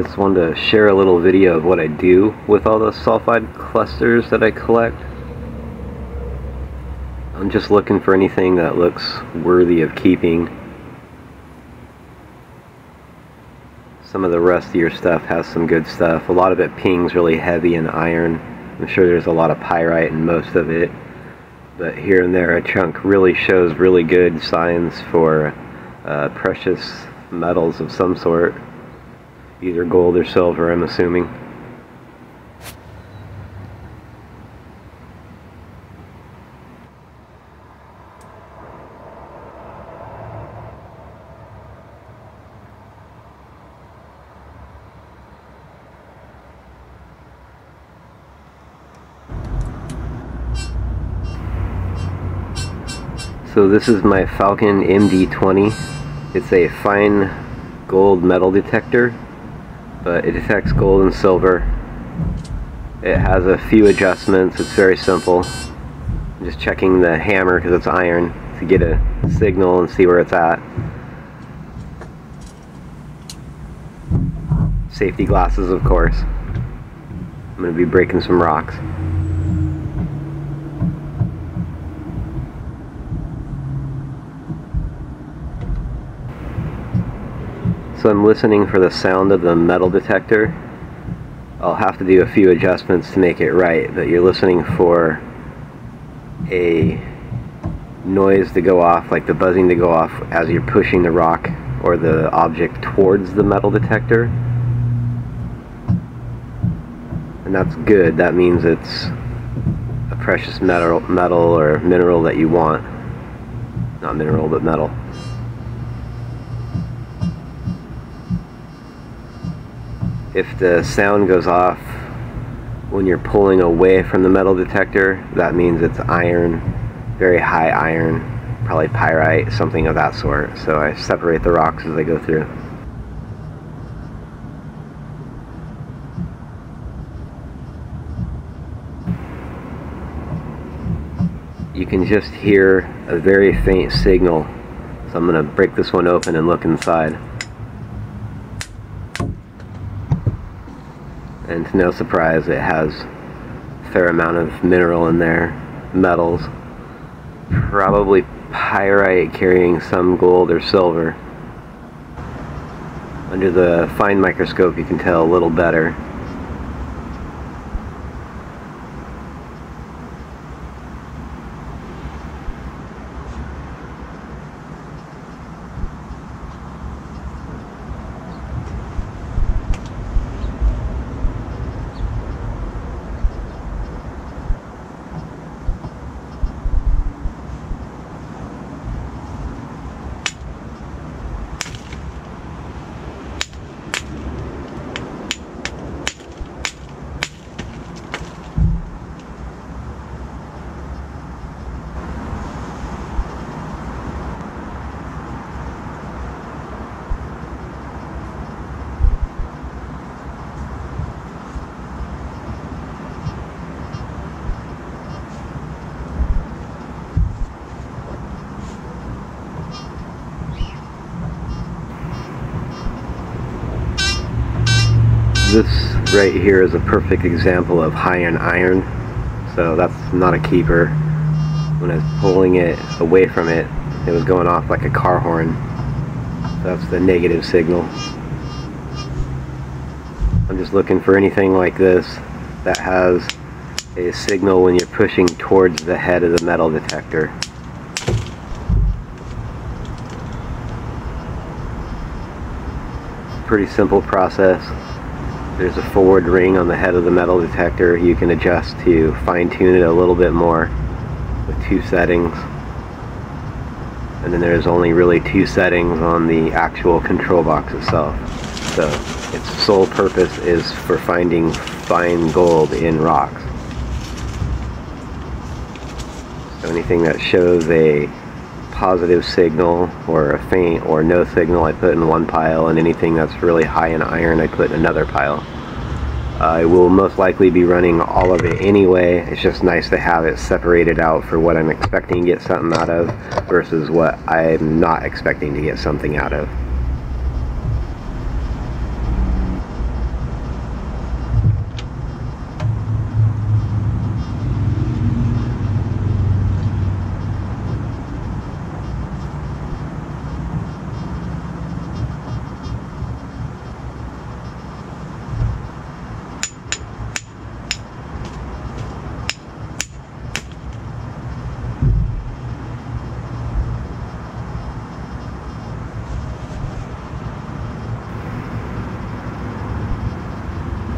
I just wanted to share a little video of what I do with all the sulfide clusters that I collect. I'm just looking for anything that looks worthy of keeping. Some of the rustier stuff has some good stuff. A lot of it pings really heavy in iron. I'm sure there's a lot of pyrite in most of it, but here and there a chunk really shows really good signs for precious metals of some sort, either gold or silver, I'm assuming. So this is my Falcon MD-20. It's a fine gold metal detector, but it detects gold and silver. It has a few adjustments. It's very simple. I'm just checking the hammer, because it's iron, to get a signal and see where it's at. Safety glasses, of course. I'm going to be breaking some rocks. So I'm listening for the sound of the metal detector. I'll have to do a few adjustments to make it right, but you're listening for a noise to go off, like the buzzing to go off as you're pushing the rock or the object towards the metal detector. And that's good. That means it's a precious metal or mineral that you want. Not mineral, but metal. If the sound goes off when you're pulling away from the metal detector, that means it's iron, very high iron, probably pyrite, something of that sort. So I separate the rocks as I go through. You can just hear a very faint signal. So I'm going to break this one open and look inside. And to no surprise, it has a fair amount of mineral in there, metals, probably pyrite carrying some gold or silver. Under the fine microscope you can tell a little better. This right here is a perfect example of high in iron, so that's not a keeper. When I was pulling it away from it, it was going off like a car horn. That's the negative signal. I'm just looking for anything like this that has a signal when you're pushing towards the head of the metal detector. Pretty simple process. There's a forward ring on the head of the metal detector. You can adjust to fine-tune it a little bit more with two settings. And then there's only really two settings on the actual control box itself. So its sole purpose is for finding fine gold in rocks. So anything that shows a positive signal or a faint or no signal I put in one pile, and anything that's really high in iron I put in another pile. I will most likely be running all of it anyway. It's just nice to have it separated out for what I'm expecting to get something out of versus what I'm not expecting to get something out of.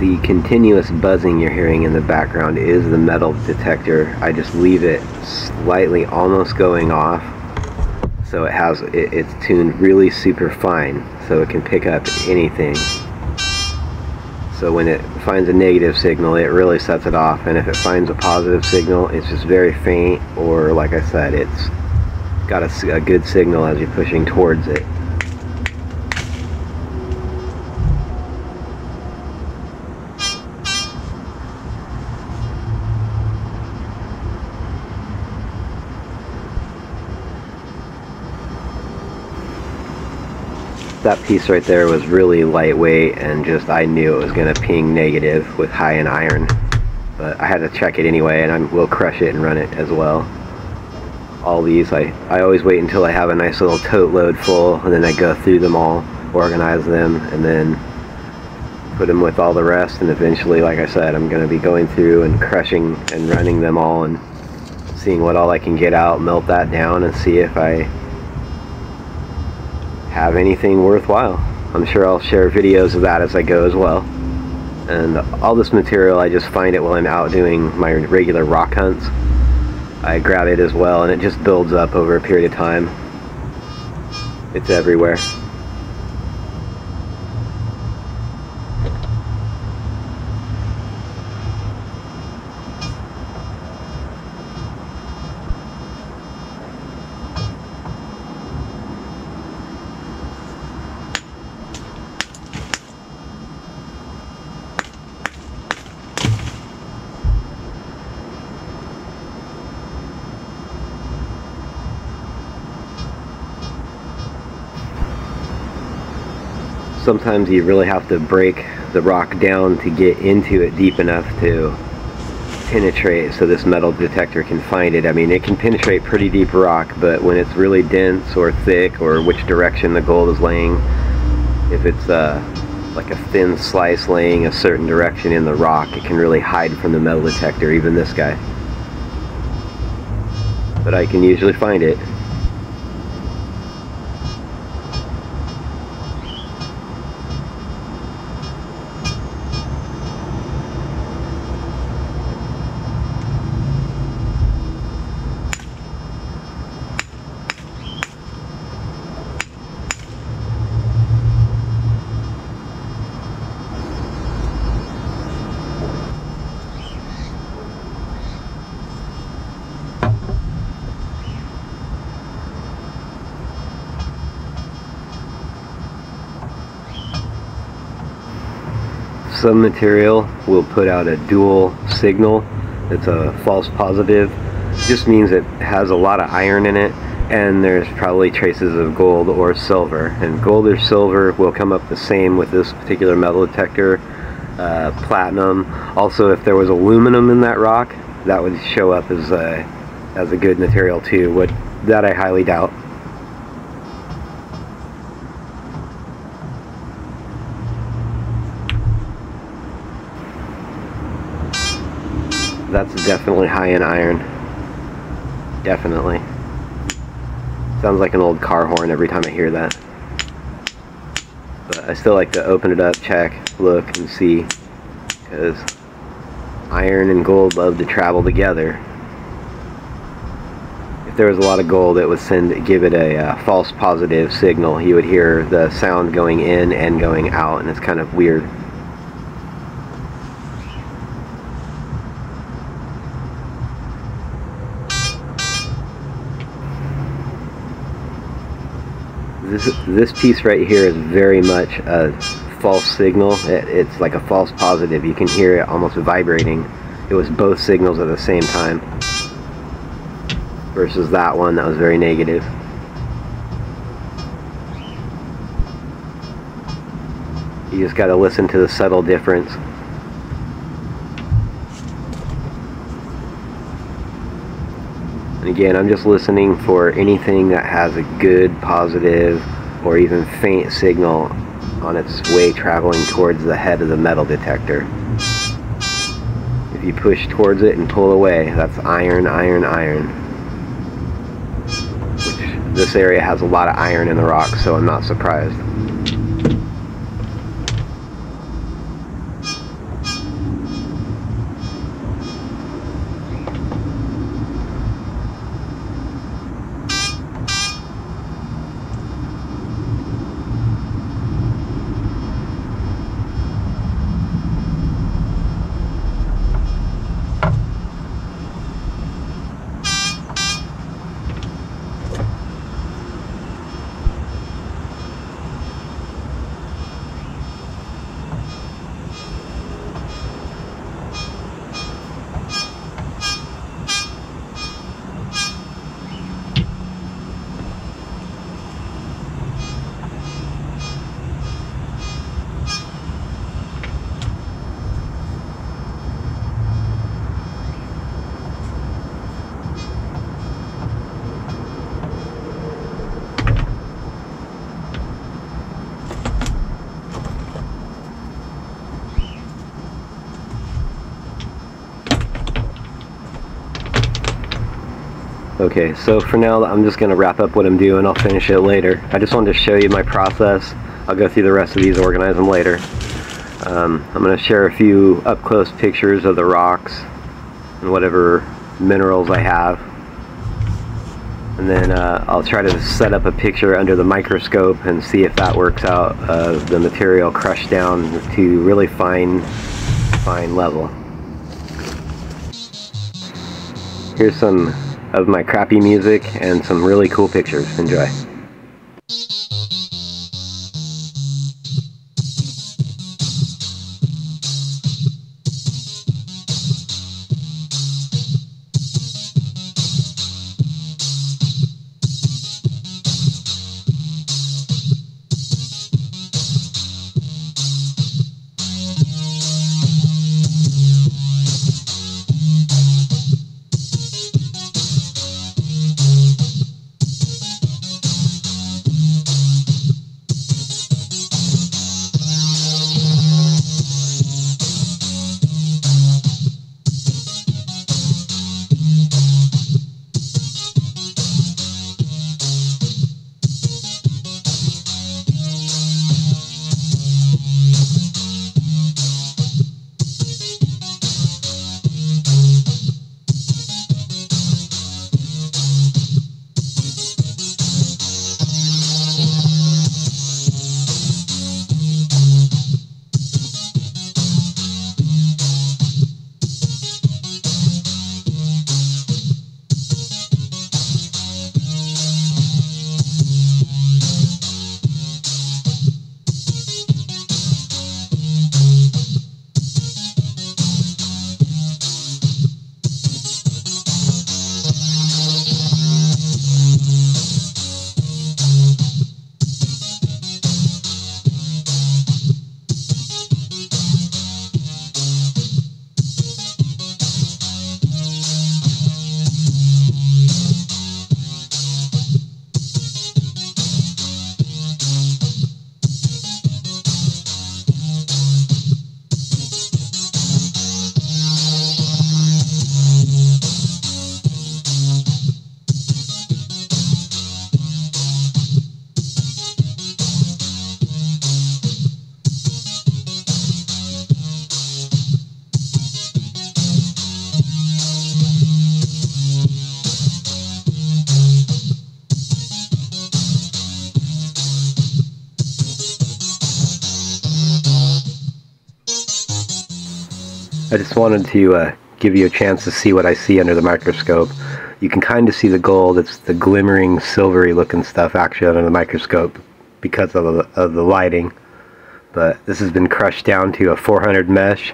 The continuous buzzing you're hearing in the background is the metal detector. I just leave it slightly almost going off, so it's tuned really super fine, so it can pick up anything. So when it finds a negative signal, it really sets it off, and if it finds a positive signal, it's just very faint, or like I said, it's got a good signal as you're pushing towards it. That piece right there was really lightweight, and just I knew it was going to ping negative with high in iron, but I had to check it anyway, and I will crush it and run it as well. All these, I always wait until I have a nice little tote load full, and then I go through them all, organize them, and then put them with all the rest, and eventually, like I said, I'm going to be going through and crushing and running them all and seeing what all I can get out, melt that down, and see if I have anything worthwhile. I'm sure I'll share videos of that as I go as well. And all this material, I just find it while I'm out doing my regular rock hunts. I grab it as well, and it just builds up over a period of time. It's everywhere. Sometimes you really have to break the rock down to get into it deep enough to penetrate, so this metal detector can find it. I mean, it can penetrate pretty deep rock, but when it's really dense or thick, or which direction the gold is laying, if it's like a thin slice laying a certain direction in the rock, it can really hide from the metal detector, even this guy. But I can usually find it. Some material will put out a dual signal. It's a false positive. It just means it has a lot of iron in it, and there's probably traces of gold or silver. And gold or silver will come up the same with this particular metal detector. Platinum. Also, if there was aluminum in that rock, that would show up as a good material too. That I highly doubt. That's definitely high in iron. Definitely. Sounds like an old car horn every time I hear that. But I still like to open it up, check, look, and see. Because iron and gold love to travel together. If there was a lot of gold, it would give it a false positive signal. You would hear the sound going in and going out, and it's kind of weird. This piece right here is very much a false signal. It's like a false positive. You can hear it almost vibrating. It was both signals at the same time. Versus that one that was very negative. You just gotta listen to the subtle difference. And again, I'm just listening for anything that has a good positive or even faint signal on its way traveling towards the head of the metal detector. If you push towards it and pull away, that's iron, iron, iron. Which this area has a lot of iron in the rock, so I'm not surprised. Okay, so for now I'm just going to wrap up what I'm doing. I'll finish it later. I just wanted to show you my process. I'll go through the rest of these, organize them later. I'm going to share a few up-close pictures of the rocks and whatever minerals I have. And then I'll try to set up a picture under the microscope and see if that works out, the material crushed down to really fine level. Here's some of my crappy music and some really cool pictures. Enjoy. I just wanted to give you a chance to see what I see under the microscope. You can kind of see the gold. It's the glimmering, silvery looking stuff actually under the microscope because of the lighting. But this has been crushed down to a 400 mesh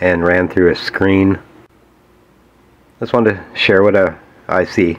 and ran through a screen. I just wanted to share what I see.